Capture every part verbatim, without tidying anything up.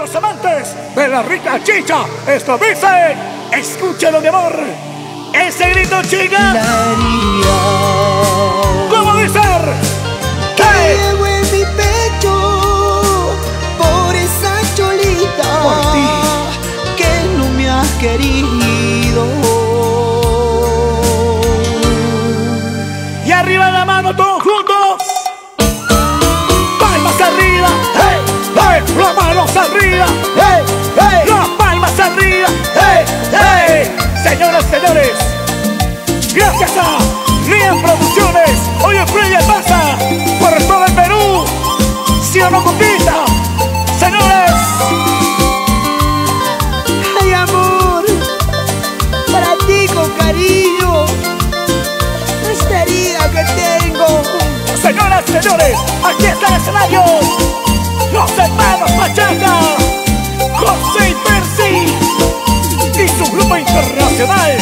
los amantes de la rica chicha. Esto dice, escúchalo mi amor, ese grito chica. ¿Cómo dice? ¿Qué? Llevo en mi pecho por esa cholita, por ti, que no me has querido. Y arriba la mano todos juntos. Palmas arriba, hey, hey, las manos arriba, hey, hey, las palmas arriba, hey, hey. Señoras, señores, gracias a Rías Producciones, hoy en Playa pasa por todo el Perú, si o no compita, señores. Ay amor, para ti con cariño, esta herida que tengo. Señoras, señores, aquí está el escenario, los hermanos Machaca, José y Percy, y su grupo internacional,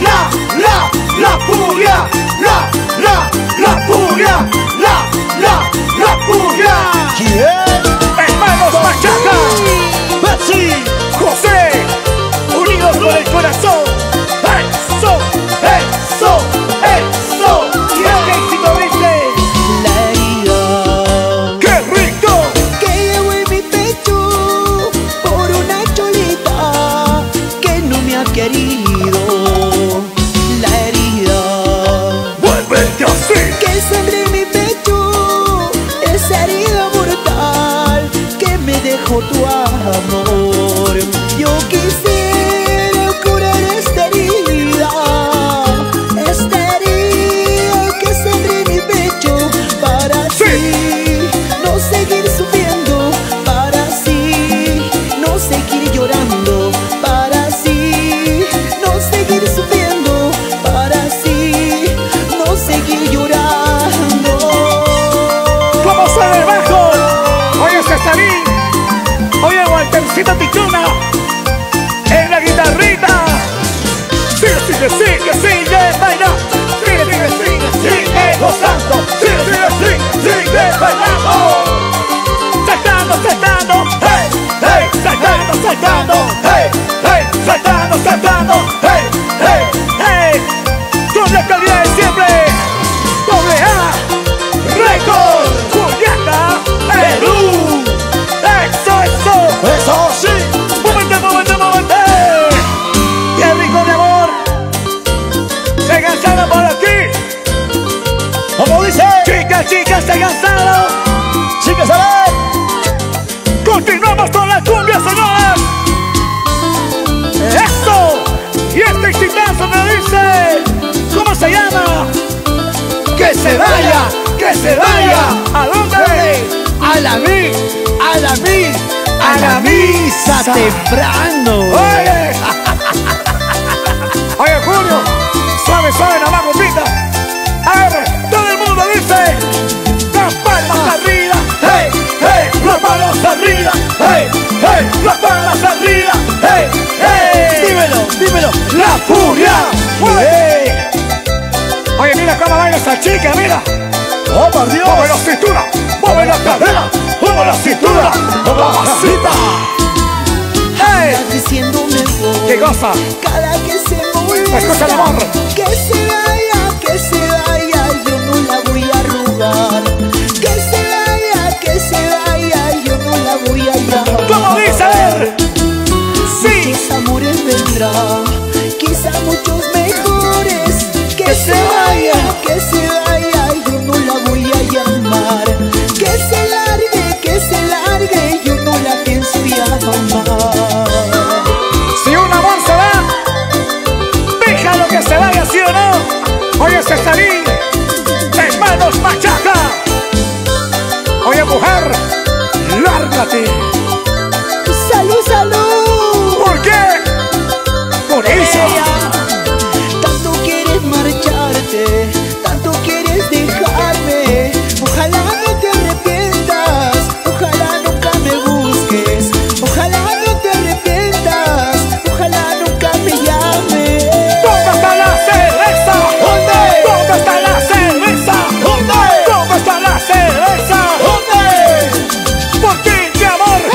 la, la, la Furia, la, la, la Furia, la, la, la Furia. Yeah. Hermanos Machaca, Percy, José, unidos por el corazón, eso, eso, eso, mira qué éxito dice. Tu amor, yo quisiera curar esta herida, esta herida que sangra en mi pecho, para así no seguir sufriendo, para así no seguir llorando, para así no seguir sufriendo, para así no seguir llorando. ¿Cómo suena el bajo? Oye, se está bien. Oye, Waltercito Tichuna, en la guitarrita. Sigue, sigue, sigue, sigue, baila. Sigue, sigue, sigue, sigue, gozando. Sigue, sigue, sigue, sigue, bailando. Saltando, saltando, hey, hey. Saltando, saltando, hey, hey. Saltando, saltando, hey, hey, hey. Con la calidad de siempre. Doble A, récord, Juliaca, Perú. Eso, eso, eso sí. Móvete, móvete, móvete. Qué rico mi amor. Se cansaron por aquí. ¿Cómo dice? Chicas, chicas, se cansaron. Chicas, ¿sabes? Continuamos con la cumbia, señoras. Eso. Y este exitazo me dice, ¿cómo se llama? Que se vaya, que se vaya. ¿A dónde? A la mí, a la mí, a, a la, la misa, misa temprano. Oye, oye Julio, suave, suave nomás, compita. A ver, todo el mundo dice, las palmas arriba, hey, hey, las manos arriba, hey, hey, las palmas arriba, hey, hey. Dímelo, dímelo, la Furia. Hey. Oye, mira cómo baila esa chica, mira. ¡Oh, por Dios! ¡Mueve la cintura! ¡Mueve la cadera! ¡Mueve la cintura! ¡Mueve la vasita! ¡Hey! Diciéndome voy. ¡Qué cosa! Cada que se mueve. ¡Escucha el amor! Que se vaya, que se vaya, yo no la voy a rogar. Que se vaya, que se vaya, yo no la voy a rogar. ¿Cómo dice? A ver. Sí. Muchos amores vendrán, quizá muchos mejores. Que, que se vaya, vaya, que se vaya. Oye, Cesarín, hermanos Machaca. Oye, mujer, lárgate. Salud, salud. ¿Por qué? Por ella. Tanto quieres marcharte, tanto quieres dejarme. Ojalá no te arrepientas, ojalá nunca me busques. Ojalá no te arrepientas, ojalá nunca me llames. ¿Dónde está la cerveza? ¿Dónde está la cerveza? ¿Dónde? ¿Por qué, mi amor?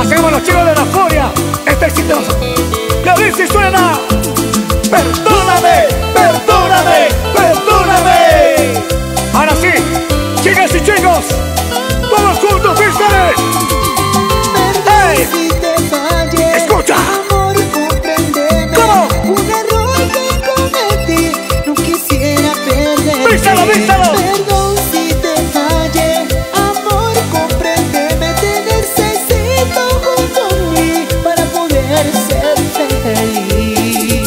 Hacemos los chicos de la furia, este exitoso. Y a ver si suena. Perdóname, perdóname, perdóname. Ahora sí, chicas y chicos, todos juntos, vísteles. Hey. Si te fallé, escucha. Amor, compréndeme. ¿Cómo? Un error que cometí, no quisiera perder. Vístelo, vístelo. Perdón si te fallé, amor, compréndeme. Te necesito junto a mí para poder ser feliz.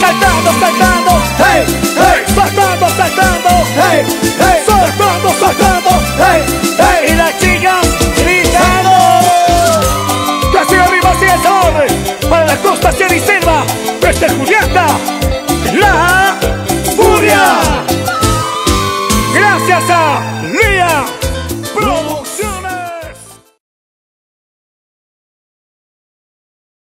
Cantando, cantando, hey, hey. Saltando, saltando, hey, hey. Saltando, saltando, hey, hey. Y las chicas gritando. Para la costa, sierra y selva, desde Julieta, la furia.